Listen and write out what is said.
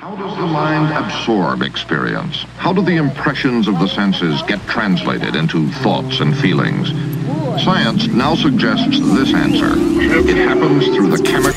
How does the mind absorb experience? How do the impressions of the senses get translated into thoughts and feelings? Science now suggests this answer. It happens through the chemical...